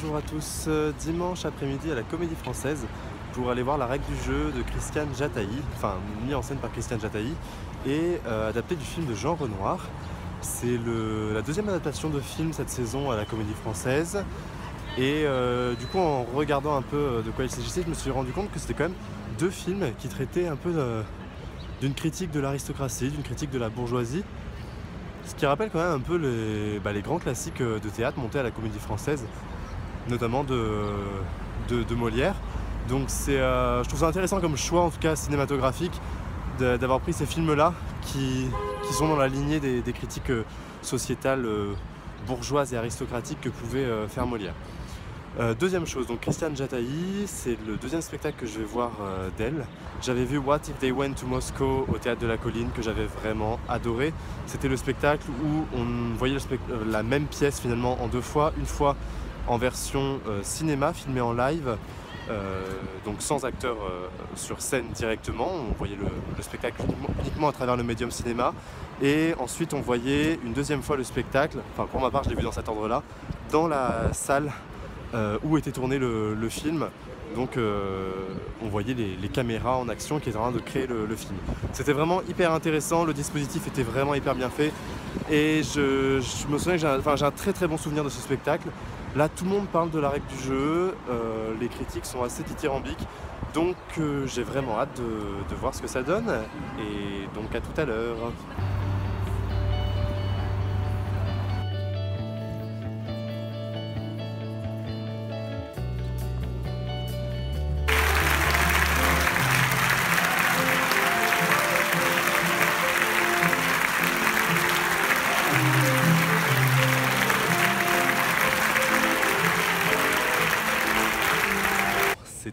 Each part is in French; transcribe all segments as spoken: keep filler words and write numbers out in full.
Bonjour à tous, dimanche après-midi à la Comédie-Française pour aller voir La Règle du Jeu de Christiane Jatahy, enfin mis en scène par Christiane Jatahy et euh, adapté du film de Jean Renoir. C'est la deuxième adaptation de film cette saison à la Comédie-Française et euh, du coup en regardant un peu de quoi il s'agissait, je me suis rendu compte que c'était quand même deux films qui traitaient un peu euh, d'une critique de l'aristocratie, d'une critique de la bourgeoisie, ce qui rappelle quand même un peu les, bah, les grands classiques de théâtre montés à la Comédie-Française, notamment de, de, de Molière. Donc euh, je trouve ça intéressant comme choix, en tout cas cinématographique, d'avoir pris ces films-là qui, qui sont dans la lignée des, des critiques euh, sociétales, euh, bourgeoises et aristocratiques que pouvait euh, faire Molière. Euh, deuxième chose, donc Christiane Jatahy, c'est le deuxième spectacle que je vais voir euh, d'elle. J'avais vu What If They Went To Moscow au Théâtre de la Colline, que j'avais vraiment adoré. C'était le spectacle où on voyait le la même pièce finalement en deux fois, une fois en version euh, cinéma, filmée en live, euh, donc sans acteur euh, sur scène directement. On voyait le, le spectacle uniquement à travers le médium cinéma. Et ensuite on voyait une deuxième fois le spectacle, enfin pour ma part je l'ai vu dans cet ordre-là, dans la salle euh, où était tourné le, le film. Donc euh, on voyait les, les caméras en action qui étaient en train de créer le, le film. C'était vraiment hyper intéressant, le dispositif était vraiment hyper bien fait. Et je, je me souviens que j'ai un, enfin, j'ai un très très bon souvenir de ce spectacle. Là, tout le monde parle de La Règle du Jeu, euh, les critiques sont assez dithyrambiques, donc euh, j'ai vraiment hâte de, de voir ce que ça donne, et donc à tout à l'heure.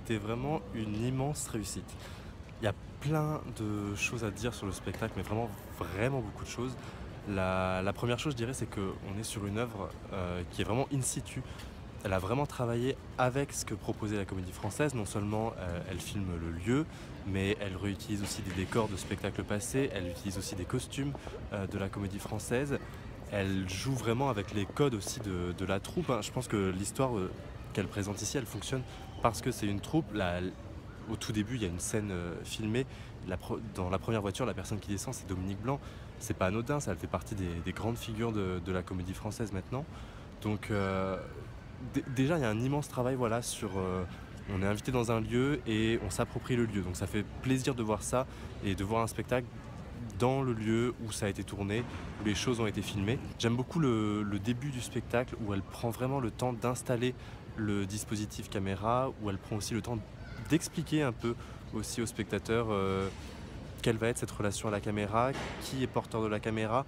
C'était vraiment une immense réussite. Il y a plein de choses à dire sur le spectacle, mais vraiment, vraiment beaucoup de choses. La, la première chose, je dirais, c'est qu'on est sur une œuvre euh, qui est vraiment in situ. Elle a vraiment travaillé avec ce que proposait la Comédie Française. Non seulement euh, elle filme le lieu, mais elle réutilise aussi des décors de spectacles passés, elle utilise aussi des costumes euh, de la Comédie Française. Elle joue vraiment avec les codes aussi de, de la troupe, hein. Je pense que l'histoire euh, qu'elle présente ici, elle fonctionne parce que c'est une troupe. Là, au tout début, il y a une scène euh, filmée. La dans la première voiture, la personne qui descend, c'est Dominique Blanc. C'est pas anodin, ça fait partie des, des grandes figures de, de la Comédie Française maintenant. Donc euh, déjà, il y a un immense travail, voilà, sur... Euh, on est invité dans un lieu et on s'approprie le lieu. Donc ça fait plaisir de voir ça et de voir un spectacle dans le lieu où ça a été tourné, où les choses ont été filmées. J'aime beaucoup le, le début du spectacle où elle prend vraiment le temps d'installer le dispositif caméra, où elle prend aussi le temps d'expliquer un peu aussi aux spectateurs euh, quelle va être cette relation à la caméra, qui est porteur de la caméra.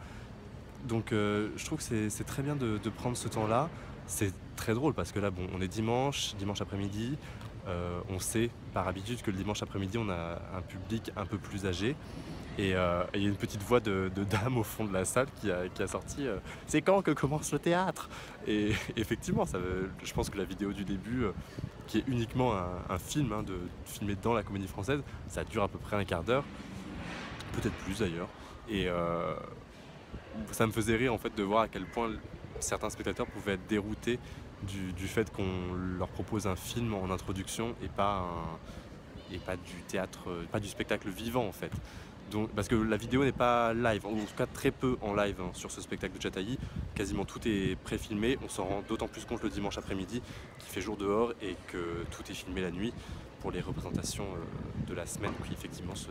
Donc euh, je trouve que c'est très bien de, de prendre ce temps-là. C'est très drôle parce que là, bon, on est dimanche, dimanche après-midi, euh, on sait par habitude que le dimanche après-midi on a un public un peu plus âgé. Et euh, il y a une petite voix de, de dame au fond de la salle qui a, qui a sorti euh, « C'est quand que commence le théâtre ?» Et effectivement, ça, je pense que la vidéo du début, euh, qui est uniquement un, un film, hein, de, filmé dans la Comédie Française, ça dure à peu près un quart d'heure, peut-être plus d'ailleurs. Et euh, ça me faisait rire en fait de voir à quel point certains spectateurs pouvaient être déroutés du, du fait qu'on leur propose un film en introduction et pas, un, et pas du théâtre, pas du spectacle vivant en fait. Donc, parce que la vidéo n'est pas live, en tout cas très peu en live, hein, sur ce spectacle de Jatahy. Quasiment tout est pré-filmé, on s'en rend d'autant plus compte le dimanche après-midi qui fait jour dehors et que tout est filmé la nuit pour les représentations euh, de la semaine où effectivement ce,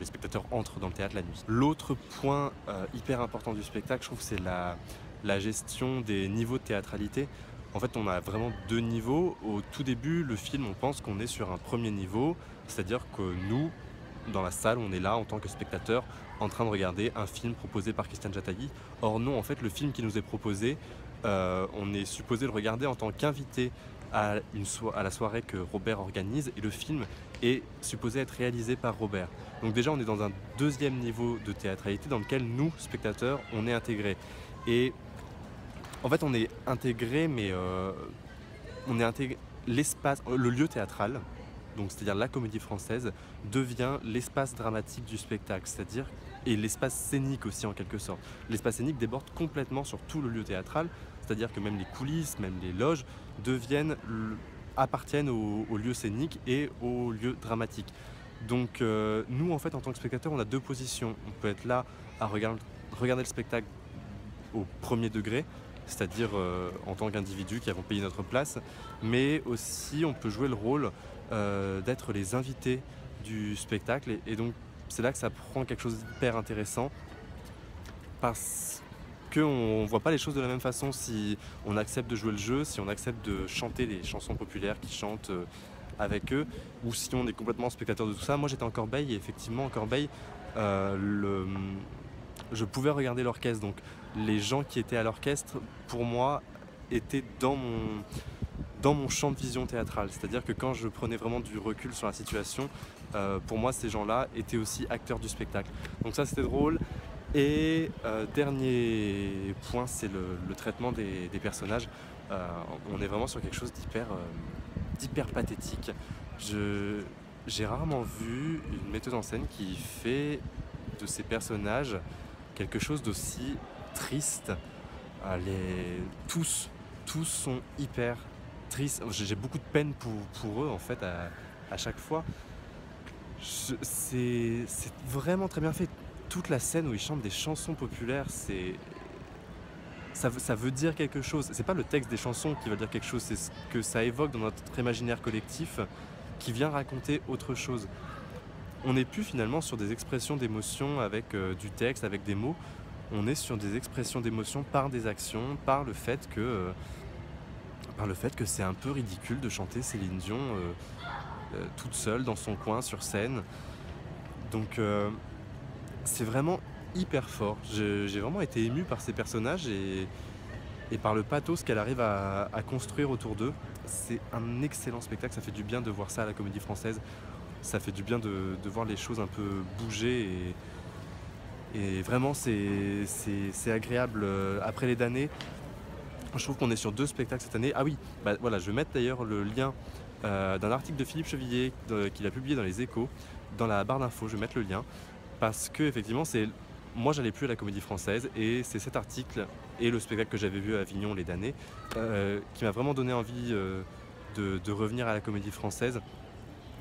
les spectateurs entrent dans le théâtre la nuit. L'autre point euh, hyper important du spectacle, je trouve, c'est la, la gestion des niveaux de théâtralité. En fait, on a vraiment deux niveaux. Au tout début, le film, on pense qu'on est sur un premier niveau, c'est-à-dire que nous, dans la salle, on est là en tant que spectateur en train de regarder un film proposé par Christiane Jatahy. Or non, en fait, le film qui nous est proposé, euh, on est supposé le regarder en tant qu'invité à, so à la soirée que Robert organise, et le film est supposé être réalisé par Robert. Donc déjà, on est dans un deuxième niveau de théâtralité dans lequel nous, spectateurs, on est intégrés. Et en fait, on est intégrés, mais euh, on est intégré l'espace, le lieu théâtral. Donc c'est-à-dire la Comédie Française devient l'espace dramatique du spectacle, c'est-à-dire et l'espace scénique aussi en quelque sorte. L'espace scénique déborde complètement sur tout le lieu théâtral, C'est-à-dire que même les coulisses, même les loges deviennent, appartiennent aux, aux lieux scéniques et aux lieux dramatiques. Donc euh, nous, en fait, en tant que spectateurs, on a deux positions. On peut être là à regarder, regarder le spectacle au premier degré, c'est-à-dire euh, en tant qu'individus qui avons payé notre place, mais aussi on peut jouer le rôle euh, d'être les invités du spectacle. Et, et donc c'est là que ça prend quelque chose d'hyper intéressant, parce qu'on ne voit pas les choses de la même façon si on accepte de jouer le jeu, si on accepte de chanter les chansons populaires qui chantent euh, avec eux, ou si on est complètement spectateur de tout ça. Moi j'étais en Corbeil, et effectivement en Corbeil, euh, le... je pouvais regarder l'orchestre, donc les gens qui étaient à l'orchestre, pour moi, étaient dans mon, dans mon champ de vision théâtrale. C'est-à-dire que quand je prenais vraiment du recul sur la situation, euh, pour moi, ces gens-là étaient aussi acteurs du spectacle. Donc ça, c'était drôle. Et euh, dernier point, c'est le, le traitement des, des personnages. Euh, on est vraiment sur quelque chose d'hyper euh, d'hyper pathétique. Je, j'ai rarement vu une metteuse en scène qui fait de ses personnages quelque chose d'aussi triste. Les... Tous, tous sont hyper tristes. J'ai beaucoup de peine pour, pour eux, en fait, à, à chaque fois. C'est vraiment très bien fait. Toute la scène où ils chantent des chansons populaires, c'est... Ça, ça veut dire quelque chose. C'est pas le texte des chansons qui va dire quelque chose, c'est ce que ça évoque dans notre imaginaire collectif qui vient raconter autre chose. On n'est plus finalement sur des expressions d'émotion avec euh, du texte, avec des mots. On est sur des expressions d'émotion par des actions, par le fait que, euh, par le fait que c'est un peu ridicule de chanter Céline Dion euh, euh, toute seule dans son coin sur scène. Donc euh, c'est vraiment hyper fort. J'ai vraiment été ému par ces personnages et, et par le pathos qu'elle arrive à, à construire autour d'eux. C'est un excellent spectacle, ça fait du bien de voir ça à la Comédie Française. Ça fait du bien de, de voir les choses un peu bouger et, et vraiment c'est agréable. Après les damnés, je trouve qu'on est sur deux spectacles cette année. Ah oui, bah voilà, je vais mettre d'ailleurs le lien euh, d'un article de Philippe Cheviley qu'il a publié dans les Échos, dans la barre d'infos, je vais mettre le lien, parce que effectivement c'est... Moi, j'allais plus à la Comédie Française et c'est cet article et le spectacle que j'avais vu à Avignon, les damnés, euh, qui m'a vraiment donné envie euh, de, de revenir à la Comédie Française.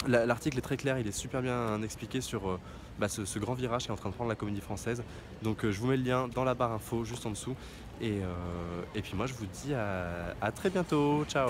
L'article est très clair, il est super bien expliqué sur euh, bah, ce, ce grand virage qui est en train de prendre la Comédie Française. Donc euh, je vous mets le lien dans la barre info juste en dessous. Et, euh, et puis moi je vous dis à, à très bientôt. Ciao.